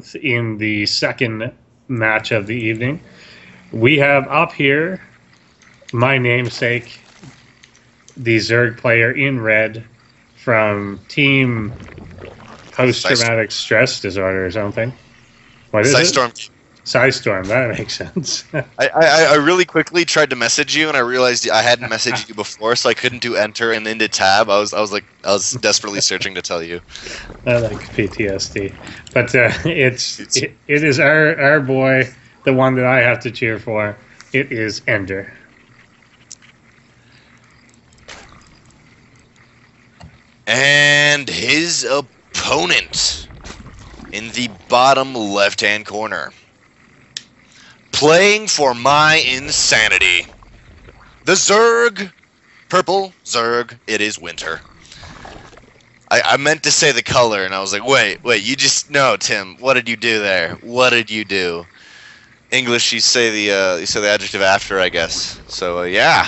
7th in the second match of the evening. We have up here my namesake, the Zerg player in red from Team Post-Traumatic Stress Disorder or something. What is it? Psy Storm, that makes sense. I really quickly tried to message you, and I realized I hadn't messaged you before, so I couldn't do enter and into tab. I was desperately searching to tell you. I like PTSD, but it is our boy, the one that I have to cheer for. It is Ender. And his opponent in the bottom left-hand corner, playing for My Insanity, the Zerg, purple Zerg, it is Winter. I meant to say the color, and I was like, wait, you just, no, Tim, what did you do there? What did you do? English, you say the adjective after, I guess. So, yeah.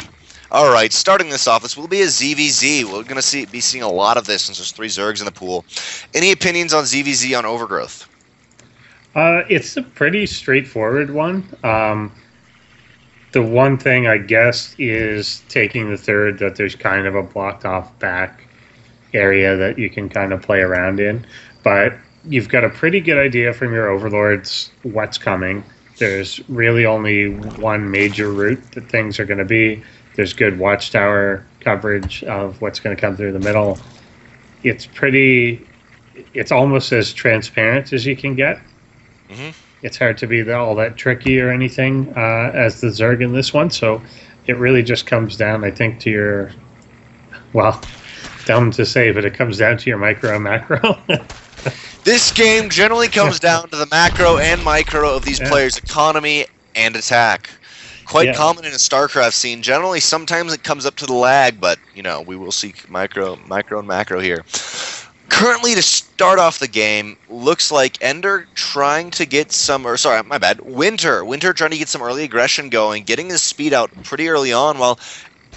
All right, starting this off, this will be a ZvZ. We're going to be seeing a lot of this since there's 3 Zergs in the pool. Any opinions on ZvZ on Overgrowth? It's a pretty straightforward one. The one thing, I guess, is taking the third, that there's kind of a blocked-off back area that you can kind of play around in. But you've got a pretty good idea from your overlords what's coming. There's really only one major route that things are going to be. There's good watchtower coverage of what's going to come through the middle. It's almost as transparent as you can get. Mm-hmm. It's hard to be all that tricky or anything as the Zerg in this one. So it really just comes down, I think, to your, well, dumb to say, but it comes down to your micro and macro. This game generally comes down to the macro and micro of these players' economy and attack. Quite common in a StarCraft scene. Generally, sometimes it comes up to the lag, but you know, we will see micro and macro here. Currently, to start off the game, looks like Ender trying to get some, or sorry, my bad, Winter trying to get some early aggression going, getting his speed out pretty early on, while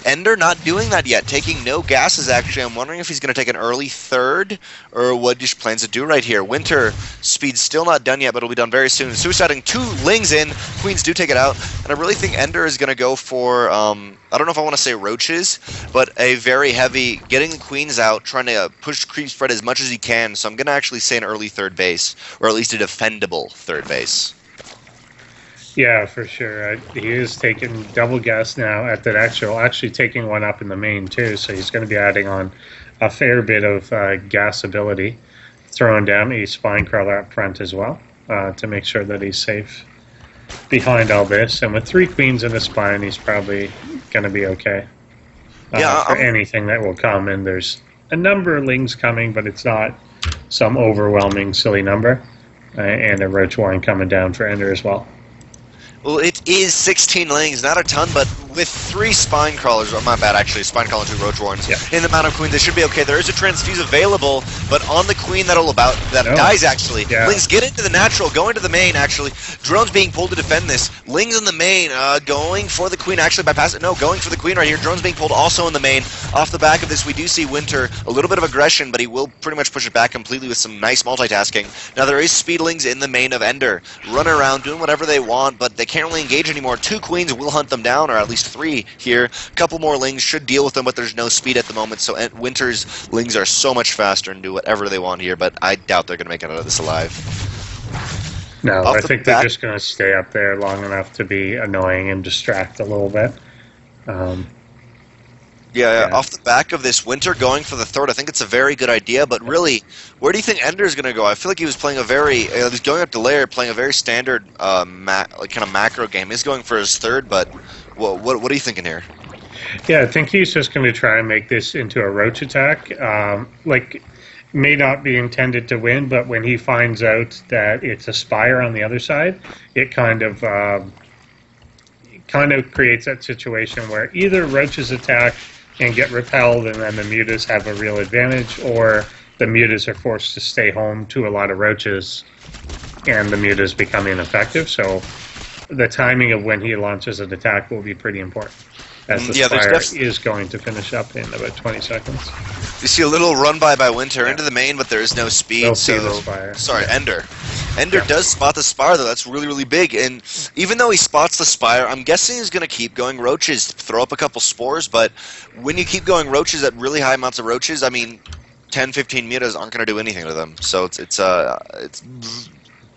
Ender not doing that yet, taking no gases, actually. I'm wondering if he's going to take an early third, or what he plans to do right here. Winter, speed's still not done yet, but it'll be done very soon. Suiciding 2 Lings in. Queens do take it out, and I really think Ender is going to go for, I don't know if I want to say roaches, but a very heavy, getting the Queens out, trying to push creep spread as much as he can, so I'm going to actually say an early third base, or at least a defendable third base. Yeah, for sure. He is taking double gas now at that actual, actually taking one up in the main too, so he's going to be adding on a fair bit of gas ability, throwing down a spine crawler up front as well to make sure that he's safe behind all this. And with 3 queens in the spine, he's probably going to be okay for anything that will come. And there's a number of Lings coming, but it's not some overwhelming, silly number. And a roach warren coming down for Ender as well. Well, it is 16 Lings, not a ton, but with 3 Spine Crawlers, oh my bad, actually, Spine Crawler and 2 Roach Warrens, in the amount of Queens, they should be okay. There is a Transfuse available, but on the Queen that dies, actually. Yeah. Lings get into the natural, go into the main, actually. Drones being pulled to defend this. Lings in the main, going for the Queen, actually, bypass it. No, going for the Queen right here. Drones being pulled also in the main. Off the back of this, we do see Winter, a little bit of aggression, but he will pretty much push it back completely with some nice multitasking. Now, there is Speedlings in the main of Ender. Run around, doing whatever they want, but they can't really engage anymore. 2 Queens will hunt them down, or at least 3 here. A couple more Lings should deal with them, but there's no speed at the moment, so Winter's Lings are so much faster and do whatever they want here, but I doubt they're going to make it out of this alive. No, I think they're just going to stay up there long enough to be annoying and distract a little bit. Off the back of this, Winter going for the third, I think it's a very good idea, but really, where do you think Ender's going to go? I feel like he was playing a very, he's going up to layer, playing a very standard kind of macro game. He's going for his third, but what are you thinking here? Yeah, I think he's just going to try and make this into a roach attack. May not be intended to win, but when he finds out that it's a Spire on the other side, it kind of creates that situation where either roaches attack and get repelled, and then the mutas have a real advantage, or the mutas are forced to stay home to a lot of roaches, and the mutas become ineffective. So the timing of when he launches an attack will be pretty important, as the Spire is going to finish up in about 20 seconds. You see a little run by Winter into the main, but there is no speed. No so, sorry, Ender. Ender does spot the Spire, though. That's really, really big. And even though he spots the Spire, I'm guessing he's going to keep going Roaches, throw up a couple Spores. But when you keep going Roaches at really high amounts of Roaches, I mean, 10, 15 mutas aren't going to do anything to them. So it's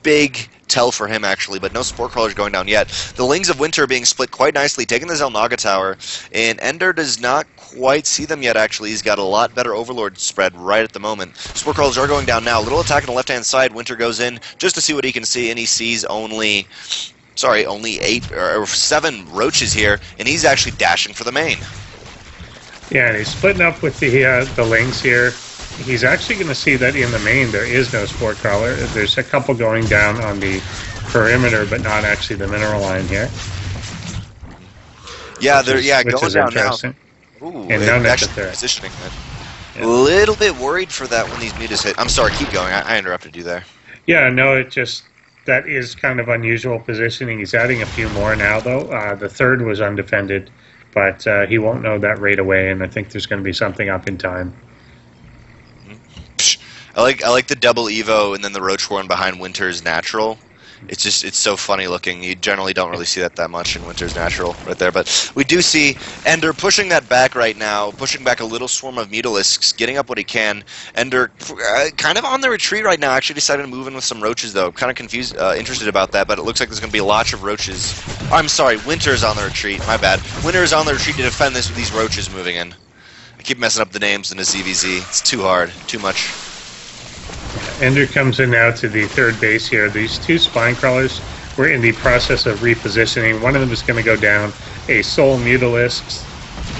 big tell for him, actually, but no Spore Crawlers going down yet. The Lings of Winter are being split quite nicely, taking the Zelnaga Tower, and Ender does not quite see them yet, actually. He's got a lot better Overlord spread right at the moment. Spore Crawlers are going down now. Little attack on the left-hand side. Winter goes in just to see what he can see, and he sees only... sorry, only 8 or 7 Roaches here, and he's actually dashing for the main. Yeah, and he's splitting up with the Lings here. He's actually going to see that in the main there is no Spore Crawler. There's a couple going down on the perimeter, but not actually the mineral line here. Yeah, they're going down now. Ooh, and now they're positioning. A little bit worried for that when these mutas hit. I'm sorry, keep going. I interrupted you there. Yeah, no, it just that is kind of unusual positioning. He's adding a few more now, though. The third was undefended, but he won't know that right away, and I think there's going to be something up in time. I like the double Evo and then the Roach Horn behind Winter's Natural. It's just, it's so funny looking. You generally don't really see that much in Winter's Natural right there. But we do see Ender pushing that back right now, pushing back a little swarm of Mutalisks, getting up what he can. Ender kind of on the retreat right now. Actually decided to move in with some Roaches, though. I'm kind of confused, interested about that, but it looks like there's going to be a lot of Roaches. I'm sorry, Winter's on the retreat. My bad. Winter is on the retreat to defend this with these Roaches moving in. I keep messing up the names in the ZvZ. It's too hard. Too much. Ender comes in now to the third base here. These two Spine Crawlers were in the process of repositioning. One of them is going to go down. A Soul Mutalisk,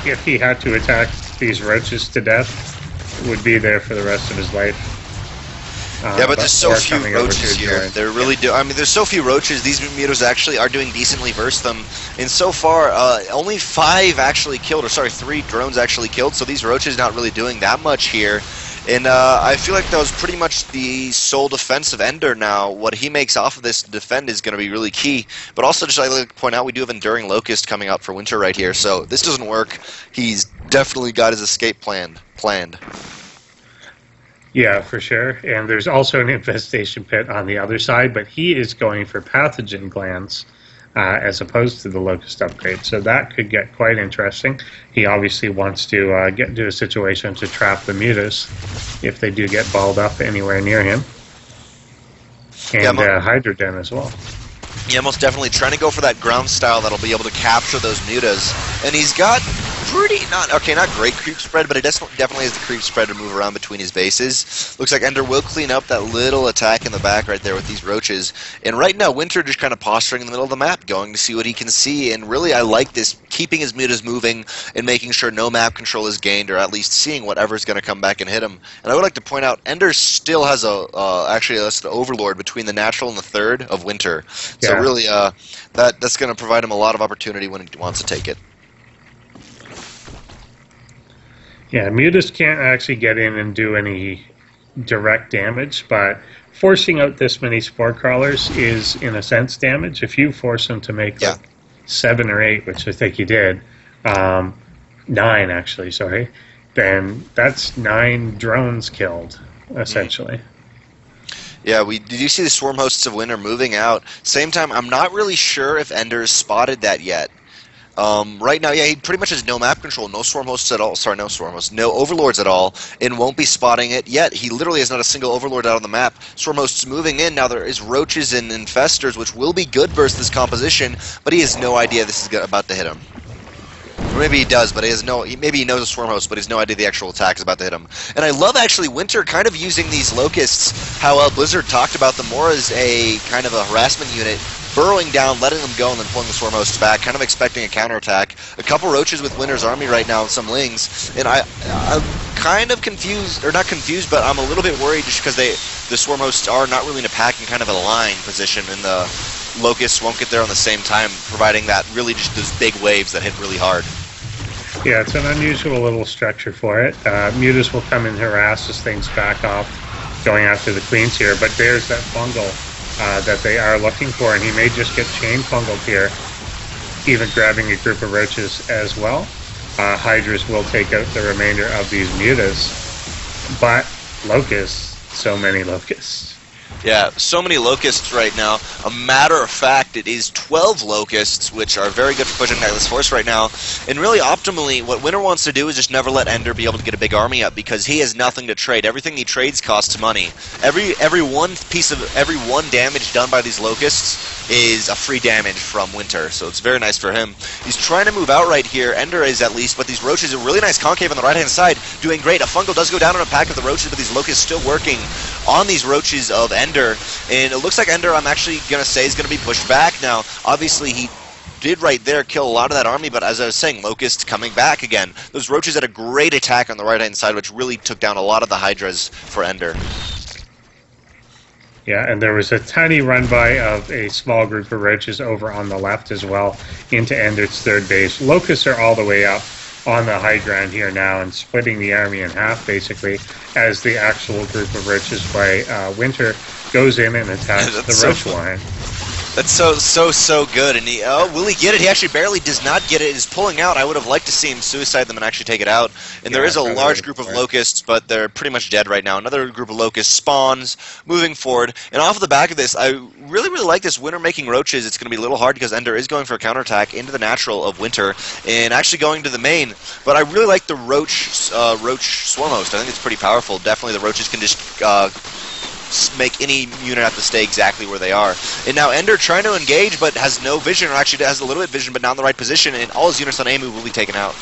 if he had to attack these Roaches to death, would be there for the rest of his life. Yeah, but there's so few Roaches here. They're really I mean, there's so few Roaches. These mutas actually are doing decently versus them. And so far, only 5 actually killed, or sorry, 3 drones actually killed. So these Roaches not really doing that much here. And I feel like that was pretty much the sole defense of Ender now. What he makes off of this defend is going to be really key. But also, just I'd like to point out, we do have Enduring Locust coming up for Winter right here. So if this doesn't work, he's definitely got his escape plan planned. Yeah, for sure. And there's also an infestation pit on the other side, but he is going for pathogen glands as opposed to the Locust upgrade. So that could get quite interesting. He obviously wants to get into a situation to trap the mutas if they do get balled up anywhere near him. And Hydra Den as well. Yeah, most definitely trying to go for that ground style that'll be able to capture those mutas. And he's got pretty, not great creep spread, but it definitely has the creep spread to move around between his bases. Looks like Ender will clean up that little attack in the back right there with these Roaches. And right now, Winter just kind of posturing in the middle of the map, going to see what he can see. And really, I like this, keeping his mutas moving and making sure no map control is gained, or at least seeing whatever's going to come back and hit him. And I would like to point out, Ender still has a, actually, that's an Overlord between the natural and the third of Winter. So really, that's going to provide him a lot of opportunity when he wants to take it. Yeah, mutas can't actually get in and do any direct damage, but forcing out this many Spore Crawlers is, in a sense, damage. If you force them to make like 7 or 8, which I think you did, 9 actually, sorry, then that's 9 drones killed, essentially. Yeah, did you see the Swarm Hosts of Winter moving out? Same time, I'm not really sure if Ender has spotted that yet. Right now, he pretty much has no map control, no Swarm Hosts at all. Sorry, no Swarm Hosts, no Overlords at all, and won't be spotting it yet. He literally has not a single Overlord out on the map. Swarm Hosts moving in. Now there is Roaches and Infestors, which will be good versus this composition, but he has no idea this is about to hit him. Or maybe he does, but he has no. Maybe he knows a Swarm Host, but he has no idea the actual attack is about to hit him. And I love actually Winter kind of using these Locusts, how Blizzard talked about them more as a kind of a harassment unit. Burrowing down, letting them go, and then pulling the Swarm Hosts back, kind of expecting a counterattack. A couple Roaches with Winter's Army right now and some Lings, and I'm kind of confused, or not confused, but I'm a little bit worried just because the Swarm Hosts are not really in a pack and kind of a line position, and the Locusts won't get there on the same time, providing that really just those big waves that hit really hard. Yeah, it's an unusual little structure for it. Mutas will come and harass as things back off, going after the Queens here, but there's that Fungal. That they are looking for, and he may just get chain fungled here, even grabbing a group of Roaches as well. Hydras will take out the remainder of these mutas, But locusts, so many locusts. Yeah, so many locusts right now. A matter of fact, it is 12 locusts, which are very good for pushing Knightless Force right now. And really, optimally, what Winter wants to do is just never let Ender be able to get a big army up, because he has nothing to trade. Everything he trades costs money. Every one damage done by these locusts is a free damage from Winter, so it's very nice for him. He's trying to move out right here. Ender is, at least, but these roaches are really nice concave on the right-hand side, doing great. A fungal does go down on a pack of the roaches, but these locusts still working on these roaches of Ender. And it looks like Ender, I'm actually going to say, is going to be pushed back now. Obviously, he did right there kill a lot of that army, but as I was saying, Locust coming back again. Those roaches had a great attack on the right-hand side, which really took down a lot of the hydras for Ender. Yeah, and there was a tiny run-by of a small group of roaches over on the left as well into Ender's third base. Locusts are all the way up on the high ground here now and splitting the army in half, basically, as the actual group of roaches by Winter goes in and attacks the roach line. That's so good. And he, oh, will he get it? He actually barely does not get it. He's pulling out. I would have liked to see him suicide them and actually take it out. And yeah, there is a large group of locusts, but they're pretty much dead right now. Another group of locusts spawns, moving forward. And off the back of this, I really like this Winter making roaches. It's going to be a little hard because Ender is going for a counterattack into the natural of Winter and actually going to the main. But I really like the roach swarm host. I think it's pretty powerful. Definitely the roaches can just make any unit have to stay exactly where they are. And now Ender trying to engage, but has no vision, or actually has a little bit of vision, but not in the right position, and all his units on A-move will be taken out.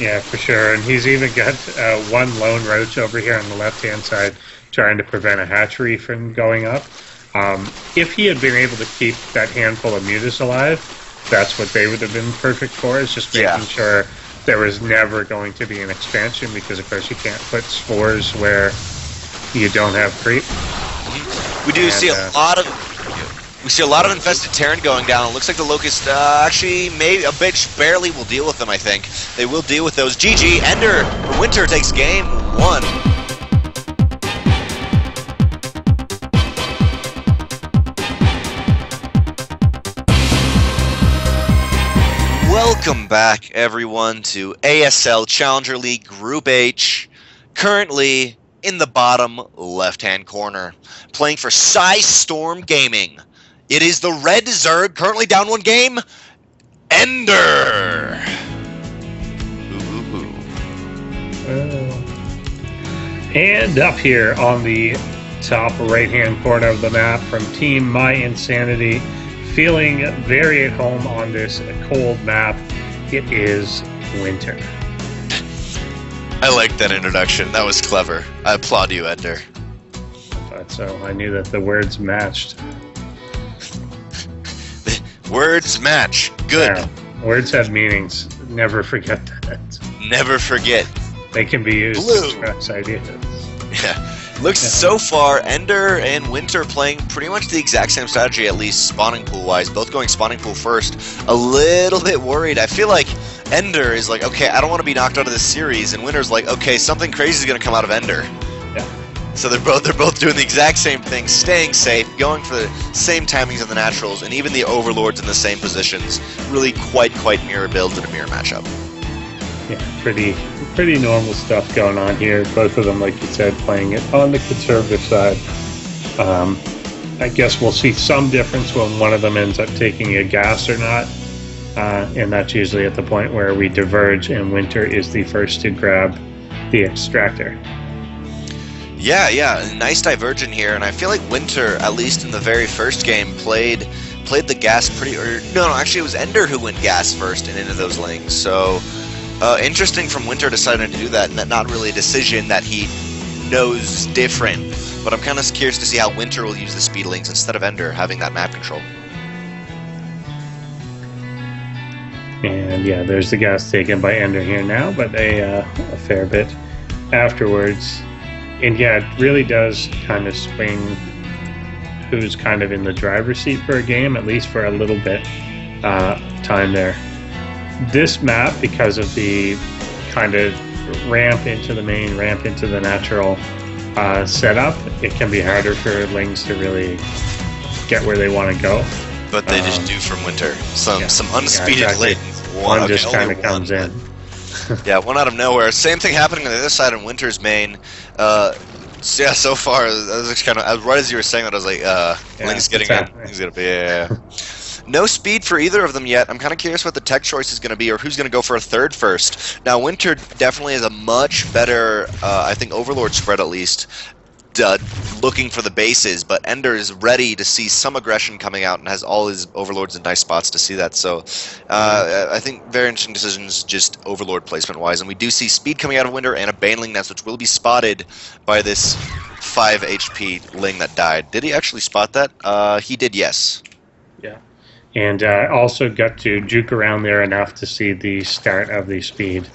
Yeah, for sure, and he's even got one lone roach over here on the left-hand side trying to prevent a hatchery from going up. If he had been able to keep that handful of mutas alive, that's what they would have been perfect for, is just making sure there was never going to be an expansion, because of course you can't put spores where you don't have creep. We do see a lot of infested Terran going down. It looks like the locust actually maybe a bitch barely will deal with them. I think they will deal with those. GG Ender. Winter takes game 1. Welcome back, everyone, to ASL Challenger League Group H, currently in the bottom left-hand corner, playing for Psy Storm Gaming. It is the Red Zerg, currently down 1 game, Ender. And up here on the top right-hand corner of the map from Team My Insanity, feeling very at home on this cold map, it is Winter. I like that introduction. That was clever. I applaud you, Ender. I thought so. I knew that the words matched. Words match. Good. Yeah. Words have meanings. Never forget that. Never forget. They can be used to express ideas. Yeah. Looks so far, Ender and Winter playing pretty much the exact same strategy, at least spawning pool wise. Both going spawning pool first. A little bit worried. I feel like Ender is like, okay, I don't want to be knocked out of this series, and Winter's like, okay, something crazy is going to come out of Ender. Yeah. So they're both doing the exact same thing, staying safe, going for the same timings on the naturals, and even the overlords in the same positions. Really quite mirror builds in a mirror matchup. Yeah, pretty normal stuff going on here. Both of them, like you said, playing it on the conservative side. I guess we'll see some difference when one of them ends up taking a gas or not. And that's usually at the point where we diverge, and Winter is the first to grab the extractor. Yeah, nice divergent here. And I feel like Winter, at least in the very first game, played the gas pretty... Or, no, actually it was Ender who went gas first and into those lanes, so... interesting from Winter deciding to do that, and that not really a decision that he knows different, but I'm kind of curious to see how Winter will use the speed links instead of Ender having that map control. And yeah, there's the gas taken by Ender here now, but a fair bit afterwards. And yeah, it really does kind of swing who's kind of in the driver's seat for a game, at least for a little bit time there. This map, because of the kind of ramp into the main, ramp into the natural setup, it can be harder for lanes to really get where they want to go. But they just do from Winter. Some unspeeded lanes. One just kind of comes in. Yeah, one out of nowhere. Same thing happening on the other side in Winter's main. So yeah, so far, I was kind of right as you were saying that, I was like, yeah, Link's getting in. Link's gonna be, yeah. No speed for either of them yet. I'm kind of curious what the tech choice is going to be, or who's going to go for a third first. Now, Winter definitely is a much better, I think, Overlord spread at least, looking for the bases, but Ender is ready to see some aggression coming out and has all his Overlords in nice spots to see that. So I think very interesting decisions just Overlord placement-wise. And we do see speed coming out of Winter and a Baneling Nest, which will be spotted by this 5 HP Ling that died. Did he actually spot that? He did, yes. Yeah. And also got to juke around there enough to see the start of the speed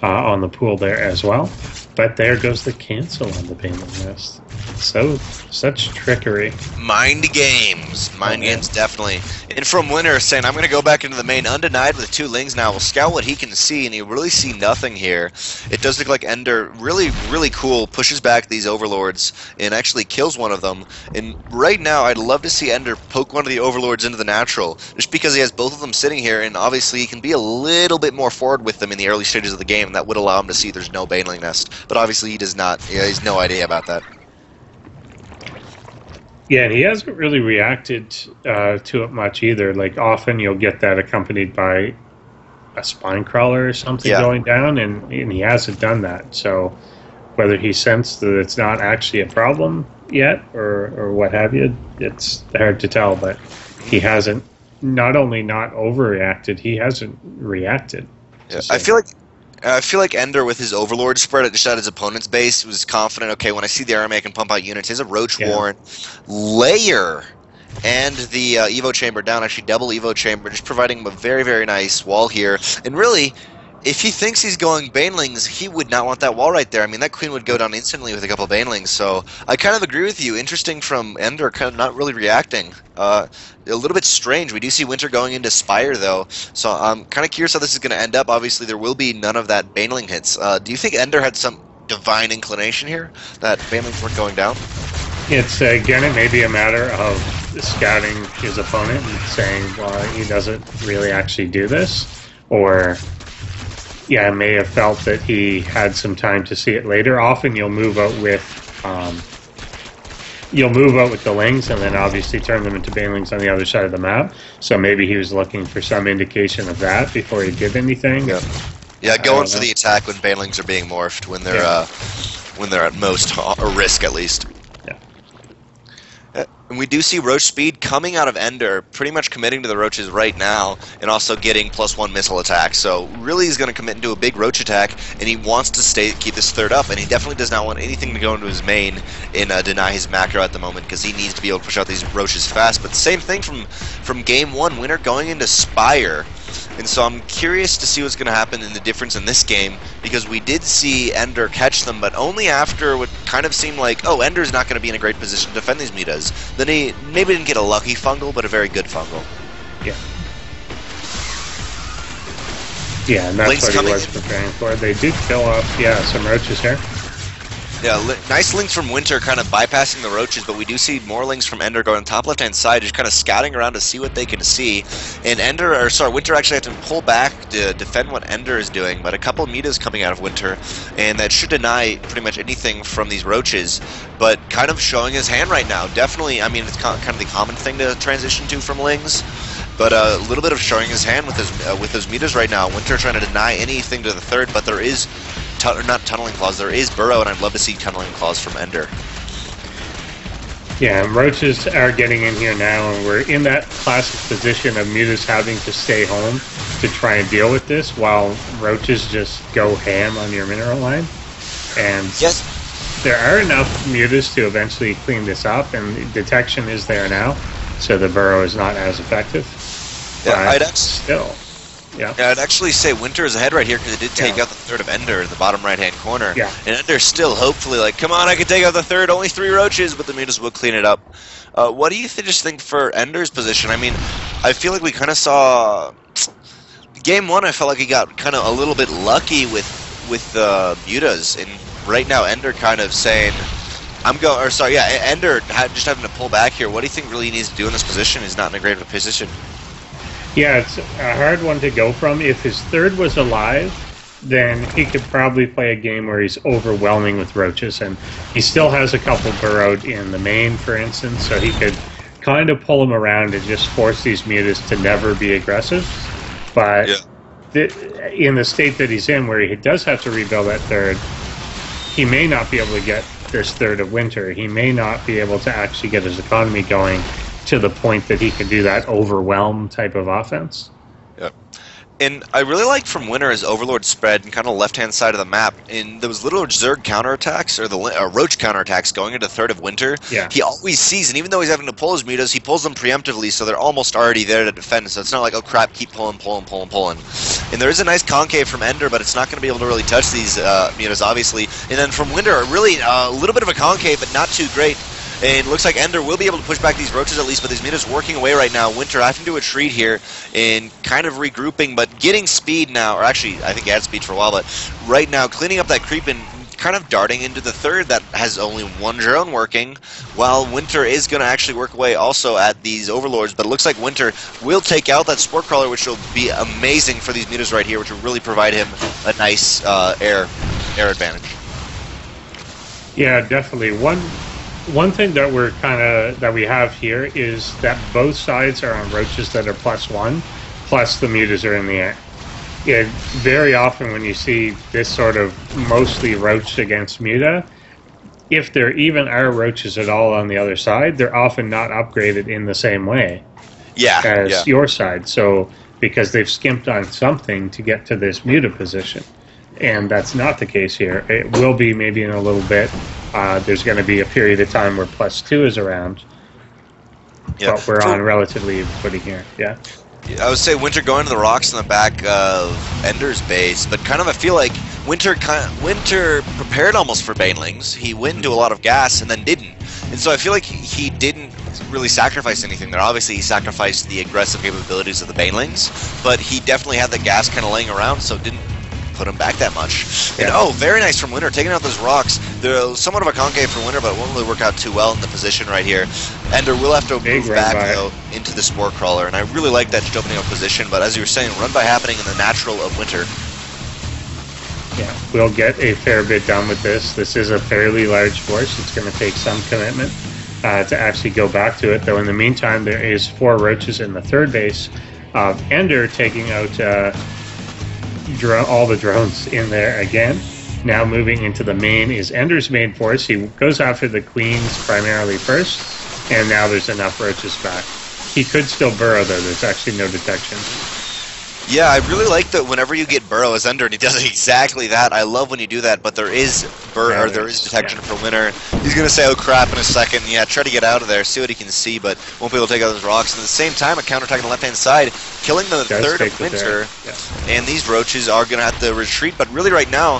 on the pool there as well. But there goes the cancel on the Baneling Nest. So, such trickery. Mind games. Mind games, definitely. And from Winter saying, I'm going to go back into the main undenied with two Lings now. We'll scout what he can see, and he really see nothing here. It does look like Ender, really, really cool, pushes back these Overlords and actually kills one of them. And right now, I'd love to see Ender poke one of the Overlords into the natural, just because he has both of them sitting here, and obviously he can be a little bit more forward with them in the early stages of the game. That would allow him to see there's no Baneling Nest. But obviously he does not. Yeah, he has no idea about that. Yeah, and he hasn't really reacted to it much either. Like, often you'll get that accompanied by a spine crawler or something going down, and he hasn't done that. So whether he sensed that it's not actually a problem yet or what have you, it's hard to tell. But he hasn't not only not overreacted, he hasn't reacted. Yeah, I feel like Ender, with his Overlord spread at just at his opponent's base, was confident, okay, when I see the army, I can pump out units. He has a Roach Warren layer and the Evo Chamber down, actually double Evo Chamber, just providing him a very, very nice wall here. And really, if he thinks he's going Banelings, he would not want that wall right there. I mean, that queen would go down instantly with a couple of Banelings. So I kind of agree with you. Interesting from Ender, kind of not really reacting. A little bit strange. We do see Winter going into Spire, though. So I'm kind of curious how this is going to end up. Obviously, there will be none of that Baneling hits. Do you think Ender had some divine inclination here that Banelings weren't going down? It's, again, it may be a matter of scouting his opponent and saying, well, he doesn't really actually do this. Or... yeah, I may have felt that he had some time to see it later. Often you'll move out with the Lings and then obviously turn them into Banelings on the other side of the map. So maybe he was looking for some indication of that before he did anything. Yeah, yeah, going for the attack when Banelings are being morphed, when they're at most or risk at least. And we do see Roach speed coming out of Ender, pretty much committing to the Roaches right now, and also getting +1 missile attack. So really he's going to commit into a big Roach attack, and he wants to keep this third up, and he definitely does not want anything to go into his main and deny his macro at the moment, because he needs to be able to push out these Roaches fast. But same thing from game one, Winter going into Spire. And so I'm curious to see what's going to happen in the difference in this game, because we did see Ender catch them, but only after what kind of seemed like, oh, Ender's not going to be in a great position to defend these Mitas. Then he maybe didn't get a lucky fungal, but a very good fungal. Yeah. Yeah, and that's Link's what he was preparing for. They did kill off, some Roaches here. Yeah, nice Lings from Winter kind of bypassing the Roaches, but we do see more Lings from Ender going top left-hand side, just kind of scouting around to see what they can see. And Winter actually had to pull back to defend what Ender is doing, but a couple Mitas coming out of Winter, and that should deny pretty much anything from these Roaches, but kind of showing his hand right now. Definitely, I mean, it's kind of the common thing to transition to from Lings, but a little bit of showing his hand with those Mitas right now. Winter trying to deny anything to the third, but there is... not Tunneling Claws, there is Burrow, and I'd love to see Tunneling Claws from Ender. Yeah, and Roaches are getting in here now, and we're in that classic position of Mutas having to stay home to try and deal with this, while Roaches just go ham on your mineral line. And there are enough Mutas to eventually clean this up, and detection is there now, so the Burrow is not as effective. Yeah, but still... Yeah, I'd actually say Winter is ahead right here because it did take out the third of Ender in the bottom right-hand corner. Yeah. And Ender's still hopefully like, come on, I can take out the third, only 3 Roaches, but the Mutas will clean it up. What do you just think for Ender's position? I mean, I feel like we kind of saw... Game 1, I felt like he got kind of a little bit lucky with the Mutas, and right now Ender kind of saying... Ender just having to pull back here. What do you think really he needs to do in this position? He's not in a great of a position. Yeah, it's a hard one to go from. If his third was alive, then he could probably play a game where he's overwhelming with roaches. And he still has a couple burrowed in the main, for instance, so he could kind of pull them around and just force these mutas to never be aggressive. But in the state that he's in, where he does have to rebuild that third, he may not be able to get this third of Winter. He may not be able to actually get his economy going to the point that he can do that overwhelm type of offense. Yep. And I really liked from Winter his Overlord spread and kind of left-hand side of the map. In those little Zerg counterattacks, or the Roach counterattacks going into third of Winter, he always sees, and even though he's having to pull his mutas, he pulls them preemptively, so they're almost already there to defend. So it's not like, oh crap, keep pulling. And there is a nice concave from Ender, but it's not going to be able to really touch these mutas, obviously. And then from Winter, really a little bit of a concave, but not too great. And it looks like Ender will be able to push back these roaches at least, but these mutas working away right now. Winter having to retreat here and kind of regrouping, but getting speed now, or actually I think he had speed for a while, but right now cleaning up that creep and kind of darting into the third that has only one drone working, while Winter is going to actually work away also at these overlords. But it looks like Winter will take out that sport crawler, which will be amazing for these mutas right here, which will really provide him a nice air advantage. Yeah, definitely. One thing that we're we have here is that both sides are on roaches that are +1, plus the mutas are in the air. Yeah, very often when you see this sort of mostly roach against muta, if there even are roaches at all on the other side, they're often not upgraded in the same way as your side. So because they've skimped on something to get to this muta position. And that's not the case here. It will be maybe in a little bit. There's going to be a period of time where +2 is around. Yeah. But we're on relatively footing here. Yeah. I would say Winter going to the rocks in the back of Ender's base, but kind of I feel like Winter prepared almost for banelings. He went into a lot of gas and then didn't. And so I feel like he didn't really sacrifice anything there. Obviously, he sacrificed the aggressive capabilities of the banelings, but he definitely had the gas kind of laying around, so didn't put him back that much. And oh, very nice from Winter, taking out those rocks. There's somewhat of a concave for Winter, but it won't really work out too well in the position right here. Ender will have to move back, though, into the Spore Crawler, and I really like that just opening up position, but as you were saying, run by happening in the natural of Winter. Yeah, we'll get a fair bit done with this. This is a fairly large force. It's going to take some commitment to actually go back to it, though in the meantime, there is 4 roaches in the third base of Ender, taking out all the drones in there again. Now moving into the main is Ender's main force. He goes after the queens primarily first, and now there's enough roaches back. He could still burrow, though. There's actually no detection. Yeah, I really like that whenever you get burrow as Ender, and he does exactly that. I love when you do that, but there is detection for Winter. He's going to say, oh crap, in a second. Yeah, try to get out of there, see what he can see, but won't be able to take out those rocks. And at the same time, a counterattack on the left-hand side, killing the third of Winter. And these roaches are going to have to retreat, but really right now,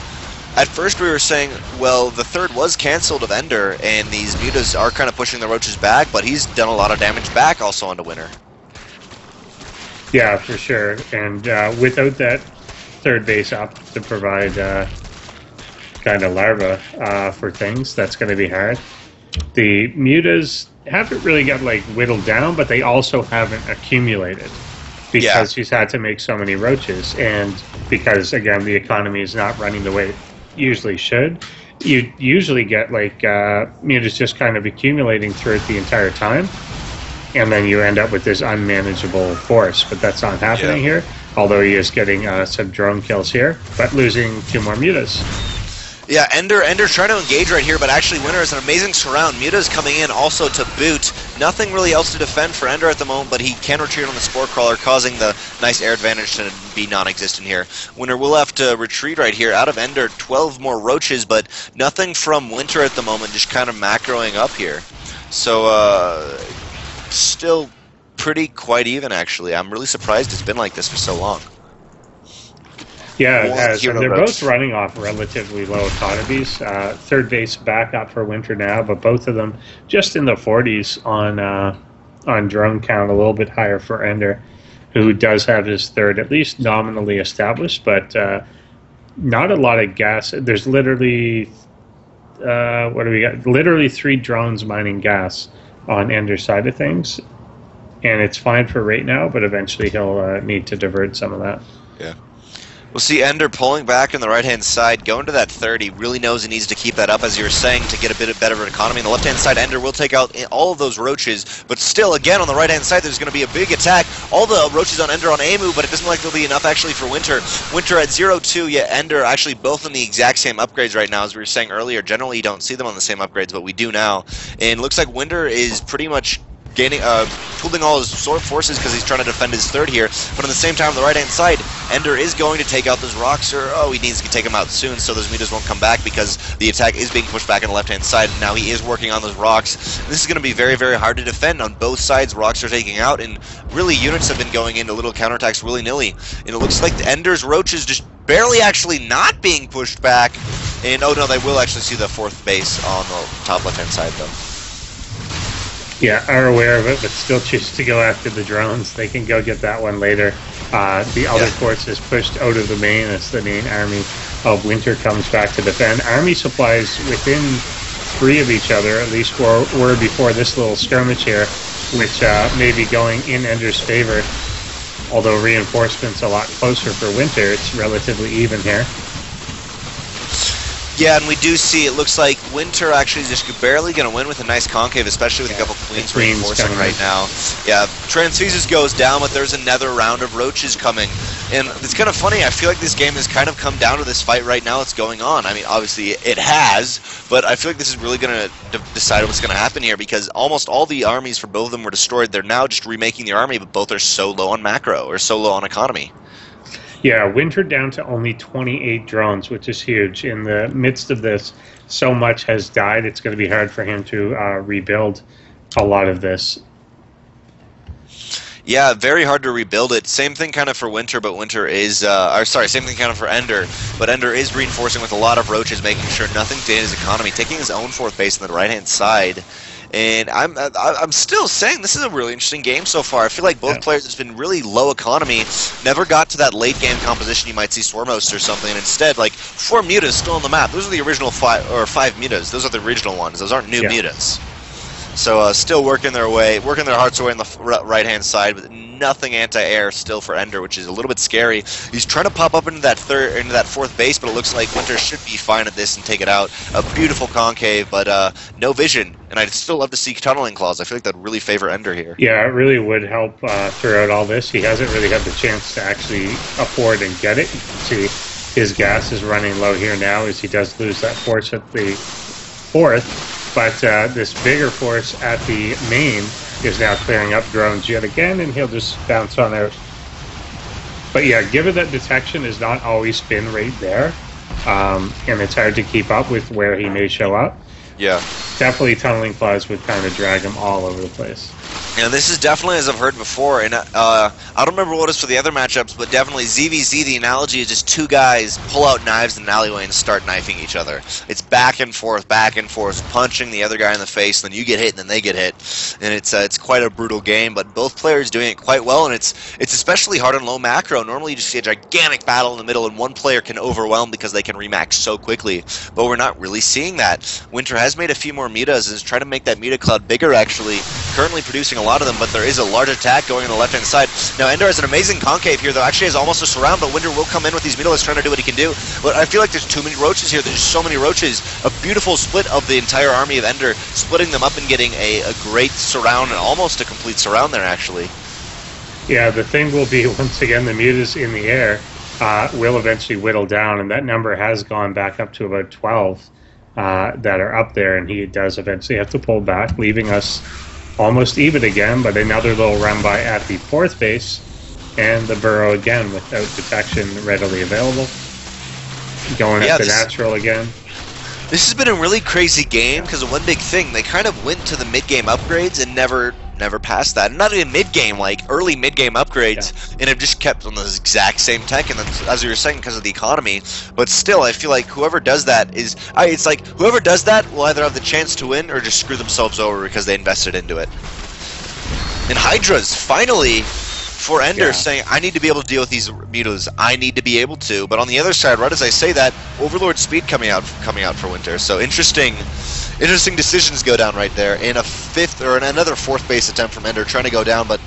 at first we were saying, well, the third was cancelled of Ender, and these mutas are kind of pushing the roaches back, but he's done a lot of damage back also onto Winter. Yeah, for sure. And without that third base op to provide kind of larva for things, that's going to be hard. The mutas haven't really got like whittled down, but they also haven't accumulated because he's had to make so many roaches. And because, again, the economy is not running the way it usually should, you usually get like mutas just kind of accumulating throughout the entire time. And then you end up with this unmanageable force, but that's not happening here. Although he is getting some drone kills here, but losing 2 more mutas. Yeah, Ender trying to engage right here, but actually Winter is an amazing surround. Muta's coming in also to boot. Nothing really else to defend for Ender at the moment, but he can retreat on the Spore Crawler, causing the nice air advantage to be non-existent here. Winter will have to retreat right here. Out of Ender, 12 more roaches, but nothing from Winter at the moment, just kind of macroing up here. So, still pretty quite even, actually. I'm really surprised it's been like this for so long. Yeah, it has, and they're both running off relatively low economies. Third base back up for Winter now, but both of them just in the 40s on drone count, a little bit higher for Ender, who does have his third at least nominally established, but not a lot of gas. There's literally, what do we got? Literally 3 drones mining gas on Ender's side of things, and it's fine for right now, but eventually he'll need to divert some of that. Yeah. We'll see Ender pulling back on the right-hand side, going to that 30. Really knows he needs to keep that up, as you were saying, to get a bit of better economy. On the left-hand side, Ender will take out all of those roaches, but still, again, on the right-hand side, there's going to be a big attack. All the roaches on Ender on Amu, but it doesn't look like there'll be enough, actually, for Winter. Winter at 0-2, yeah, Ender actually both on the exact same upgrades right now, as we were saying earlier. Generally, you don't see them on the same upgrades, but we do now. And looks like Winter is pretty much gaining, pooling all his forces because he's trying to defend his third here, but at the same time on the right-hand side, Ender is going to take out those rocks, or oh, he needs to take them out soon so those meters won't come back because the attack is being pushed back on the left-hand side, and now he is working on those rocks. This is going to be very, very hard to defend on both sides. Rocks are taking out, and really units have been going into little counterattacks willy-nilly, and it looks like Ender's roaches just barely actually not being pushed back, and oh no, they will actually see the fourth base on the top left-hand side though. Yeah, are aware of it, but still choose to go after the drones. They can go get that one later. The other force is pushed out of the main as the main army of Winter comes back to defend. Army supplies within three of each other, at least were before this little skirmish here, which may be going in Ender's favor. Although reinforcements a lot closer for Winter, it's relatively even here. Yeah, and we do see, it looks like Winter actually is just barely going to win with a nice concave, especially with a couple queens reinforcing right now. Yeah, Transfesus goes down, but there's another round of roaches coming. And it's kind of funny, I feel like this game has kind of come down to this fight right now that's going on. I mean, obviously it has, but I feel like this is really going to decide what's going to happen here, because almost all the armies for both of them were destroyed. They're now just remaking the army, but both are so low on macro, or so low on economy. Yeah, Winter down to only 28 drones, which is huge. In the midst of this, so much has died, it's going to be hard for him to rebuild a lot of this. Yeah, very hard to rebuild it. Same thing kind of for Winter, but Winter is... same thing kind of for Ender, but Ender is reinforcing with a lot of roaches, making sure nothing to his economy, taking his own fourth base on the right-hand side. And I'm still saying this is a really interesting game so far. I feel like both players, it's been really low economy, never got to that late game composition you might see Stormhost or something, and instead, like, 4 mutas still on the map. Those are the original 5 mutas. Those are the original ones. Those aren't new mutas. So still working their way, working their hearts away on the right-hand side, but nothing anti-air still for Ender, which is a little bit scary. He's trying to pop up into that fourth base, but it looks like Winter should be fine at this and take it out. A beautiful concave, but no vision. And I'd still love to see tunneling claws. I feel like that'd really favor Ender here. Yeah, it really would help throughout all this. He hasn't really had the chance to actually afford and get it. You can see his gas is running low here now as he does lose that force at the fourth. But this bigger force at the main is now clearing up drones yet again, and he'll just bounce on out. But yeah, given that detection has not always been right there, and it's hard to keep up with where he may show up, yeah, definitely tunneling claws would kind of drag him all over the place. And this is definitely, as I've heard before, and I don't remember what it was for the other matchups, but definitely ZvZ, the analogy is just two guys pull out knives in an alleyway and start knifing each other. It's back and forth, punching the other guy in the face, then you get hit, and then they get hit. And it's quite a brutal game, but both players doing it quite well, and it's especially hard on low macro. Normally you just see a gigantic battle in the middle, and one player can overwhelm because they can remax so quickly, but we're not really seeing that. Winter has made a few more mutas, and is trying to make that muta cloud bigger, actually. Currently producing a lot of them, but there is a large attack going on the left-hand side. Now, Ender has an amazing concave here, though. Actually has almost a surround, but Winter will come in with these mutilas trying to do what he can do. But I feel like there's too many roaches here. There's so many roaches. A beautiful split of the entire army of Ender, splitting them up and getting a great surround, and almost a complete surround there, actually. Yeah, the thing will be, once again, the mutas in the air will eventually whittle down, and that number has gone back up to about 12 that are up there, and he does eventually have to pull back, leaving us almost even again, but another little run by at the fourth base, and the burrow again without detection readily available. Going at the natural again. This has been a really crazy game because of one big thing. They kind of went to the mid-game upgrades and never passed that. Not even mid-game, like early mid-game upgrades, and have just kept on this exact same tech, and then, as you were saying, because of the economy. But still, I feel like whoever does that is... it's like, whoever does that will either have the chance to win or just screw themselves over because they invested into it. And Hydra's, finally... for Ender saying, I need to be able to deal with these mutas. I need to be able to. But on the other side, right as I say that, Overlord Speed coming out for Winter. So interesting decisions go down right there. And a fifth or another fourth base attempt from Ender trying to go down, but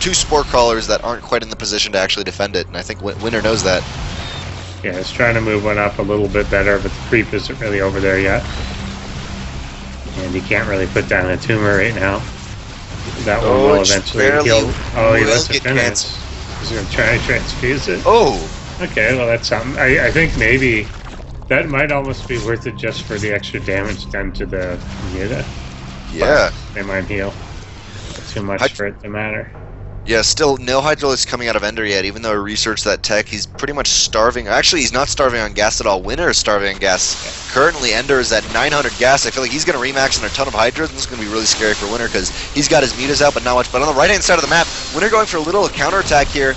2 Spore Crawlers that aren't quite in the position to actually defend it. And I think Winter knows that. Yeah, it's trying to move one up a little bit better, but the creep isn't really over there yet. And he can't really put down a tumor right now. That one will eventually kill. Oh, he lets it finish. He's going to try to transfuse it. Oh! Okay, well that's something. I think maybe that might almost be worth it just for the extra damage done to the Muta. Yeah. But they might heal. Too much for it to matter. Yeah, still no Hydralisk coming out of Ender yet, even though I researched that tech. He's pretty much starving. Actually, he's not starving on gas at all. Winter is starving on gas. Yeah. Currently, Ender is at 900 gas. I feel like he's going to remax on a ton of Hydras, and this is going to be really scary for Winter because he's got his Mutas out, but not much. But on the right-hand side of the map, Winter going for a little counterattack here.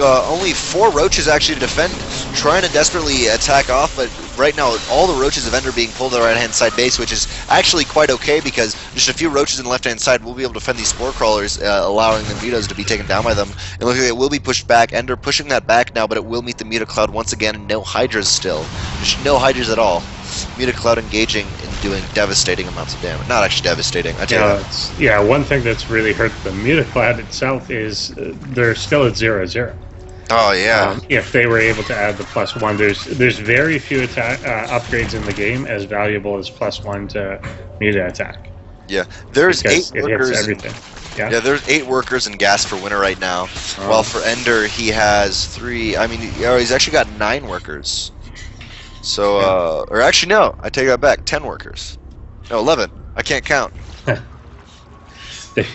Only 4 Roaches actually to defend, trying to desperately attack off, but right now all the Roaches of Ender being pulled to the right-hand side base, which is actually quite okay because just a few Roaches on the left-hand side will be able to defend these Spore Crawlers, allowing the Mutas to be taken down by them. And looks like it will be pushed back. Ender pushing that back now, but it will meet the Muta Cloud once again, and no Hydras still. There's no Hydras at all. Muta Cloud engaging and doing devastating amounts of damage. Not actually devastating. Yeah, one thing that's really hurt the Muta Cloud itself is they're still at 0-0. Oh, yeah. If they were able to add the +1, there's very few upgrades in the game as valuable as +1 to Muta attack. Yeah, there's 8 workers. Everything. Yeah. There's 8 workers in gas for Winter right now. Oh. While for Ender, he has 3. I mean, he's actually got 9 workers. So, or actually, no, I take that back. 10 workers. No, 11. I can't count.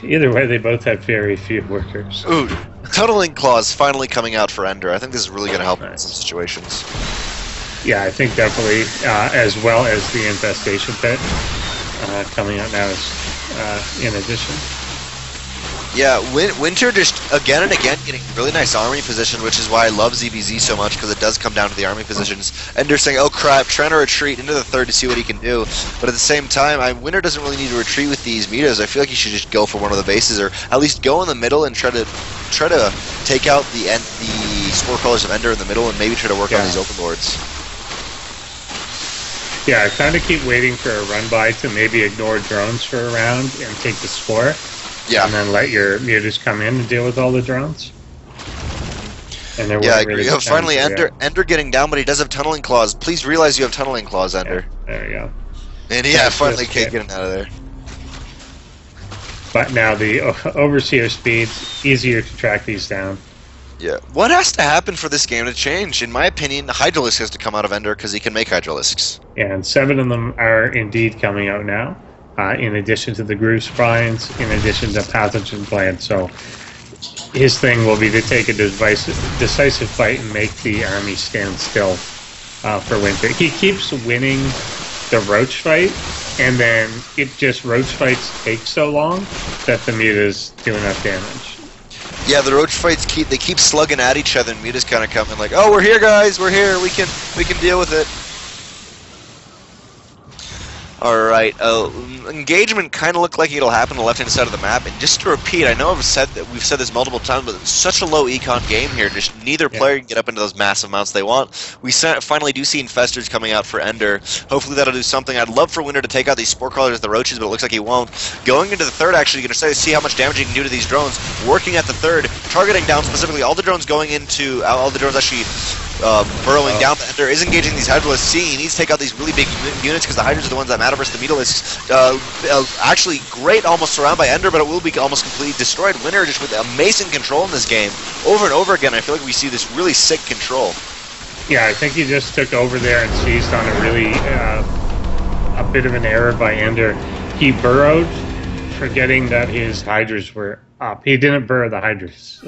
Either way, they both have very few workers. Ooh, Tunneling Claws finally coming out for Ender. I think this is really going to help in some situations. Yeah, I think definitely, as well as the Infestation Pit. Coming out now is in addition. Yeah, Winter just again and again getting really nice army position, which is why I love ZvZ so much, because it does come down to the army positions. Ender saying, oh crap, trying to retreat into the third to see what he can do. But at the same time, Winter doesn't really need to retreat with these Mutas. I feel like he should just go for one of the bases, or at least go in the middle and try to take out the Spore Crawlers of Ender in the middle, and maybe try to work on these open lords. Yeah, I kind of keep waiting for a run-by to maybe ignore drones for a round and take the spore. Yeah. And then let your Mutas come in and deal with all the drones. And there I agree. Really finally, Ender getting down, but he does have Tunneling Claws. Please realize you have Tunneling Claws, Ender. Yeah, there you go. And yeah, finally can't get him out of there. But now the Overseer speeds, easier to track these down. Yeah. What has to happen for this game to change? In my opinion, Hydralisk has to come out of Ender because he can make Hydralisks. And 7 of them are indeed coming out now, in addition to the Groove Spines, in addition to Pathogen Plants. So his thing will be to take a decisive fight and make the army stand still for Winter. He keeps winning the Roach fight, and then Roach fights take so long that the Mutas do enough damage. Yeah, the Roach fights keep slugging at each other, and Mutas kind of come in like, oh, we're here, guys, we're here, we can deal with it. Alright, engagement kind of looked like it'll happen on the left-hand side of the map, and just to repeat, I know we've said this multiple times, but it's such a low econ game here, just neither player can get up into those massive amounts they want. We finally do see Infestors coming out for Ender. Hopefully that'll do something. I'd love for Winter to take out these Spore Crawlers, the Roaches, but it looks like he won't. Going into the third, actually, you're going to see how much damage he can do to these drones. Working at the third, targeting down specifically all the drones going into, all the drones actually burrowing down. But Ender is engaging these Hydralisks. He needs to take out these really big units because the Hydras are the ones that matter. Versus the Mutalisks. Actually great almost surround by Ender, but it will be almost completely destroyed. Winter just with amazing control in this game. Over and over again, I feel like we see this really sick control. Yeah, I think he just took over there and seized on a really a bit of an error by Ender. He burrowed, forgetting that his Hydras were up. He didn't burrow the Hydras.